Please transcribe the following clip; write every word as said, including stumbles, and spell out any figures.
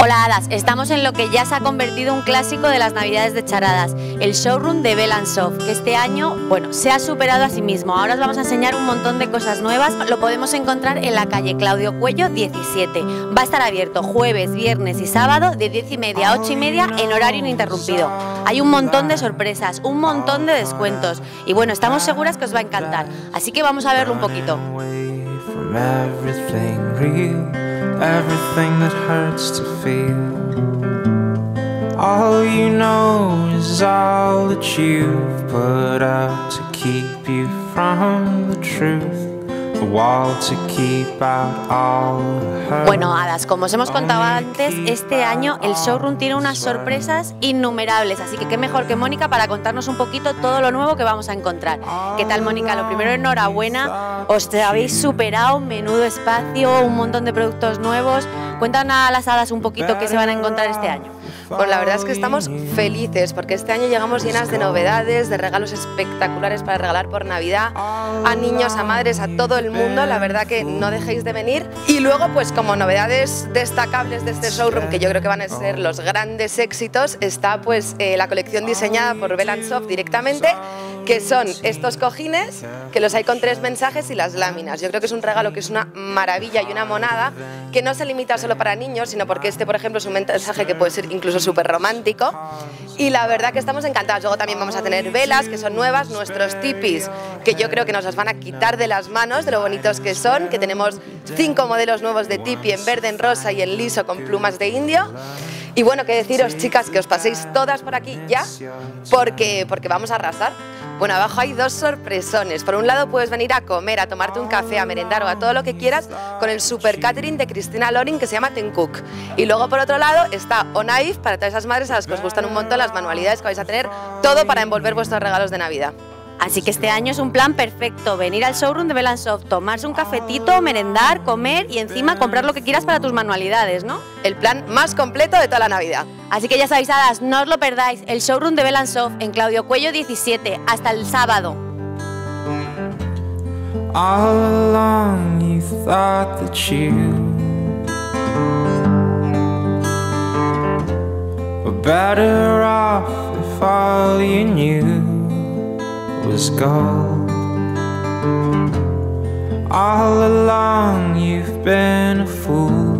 Hola hadas, estamos en lo que ya se ha convertido en un clásico de las navidades de Charadas, el showroom de Bell and Soft, que este año, bueno, se ha superado a sí mismo. Ahora os vamos a enseñar un montón de cosas nuevas. Lo podemos encontrar en la calle Claudio Coello diecisiete. Va a estar abierto jueves, viernes y sábado de diez y media a ocho y media en horario ininterrumpido. Hay un montón de sorpresas, un montón de descuentos y bueno, estamos seguras que os va a encantar, así que vamos a verlo un poquito. Everything that hurts to feel. All you know is all that you've put up to keep you from the truth. Bueno, hadas, como os hemos contado antes, este año el showroom tiene unas sorpresas innumerables, así que qué mejor que Mónica para contarnos un poquito todo lo nuevo que vamos a encontrar. ¿Qué tal, Mónica? Lo primero, enhorabuena, os habéis superado, menudo espacio, un montón de productos nuevos. Cuentan a las hadas un poquito qué se van a encontrar este año. Pues la verdad es que estamos felices porque este año llegamos llenas de novedades, de regalos espectaculares para regalar por Navidad a niños, a madres, a todo el mundo. La verdad que no dejéis de venir. Y luego, pues como novedades destacables de este showroom, que yo creo que van a ser los grandes éxitos, está pues eh, la colección diseñada por Bell and Soft directamente, que son estos cojines, que los hay con tres mensajes y las láminas. Yo creo que es un regalo que es una maravilla y una monada, que no se limita solo para niños, sino porque este, por ejemplo, es un mensaje que puede ser incluso súper romántico. Y la verdad que estamos encantados. Luego también vamos a tener velas, que son nuevas, nuestros tipis, que yo creo que nos las van a quitar de las manos, de lo bonitos que son, que tenemos cinco modelos nuevos de tipi, en verde, en rosa y en liso con plumas de indio. Y bueno, qué deciros, chicas, que os paséis todas por aquí ya, porque, porque vamos a arrasar. Bueno, abajo hay dos sorpresones. Por un lado puedes venir a comer, a tomarte un café, a merendar o a todo lo que quieras con el super catering de Cristina Loring, que se llama Ten Cook. Y luego por otro lado está O'Naif, para todas esas madres a las que os gustan un montón las manualidades, que vais a tener todo para envolver vuestros regalos de Navidad. Así que este año es un plan perfecto, venir al showroom de Bell and Soft, tomarse un cafetito, merendar, comer y encima comprar lo que quieras para tus manualidades, ¿no? El plan más completo de toda la Navidad. Así que ya sabéis, hadas, no os lo perdáis, el showroom de Bell and Soft en Claudio Coello diecisiete, hasta el sábado. Was gold. All along you've been a fool.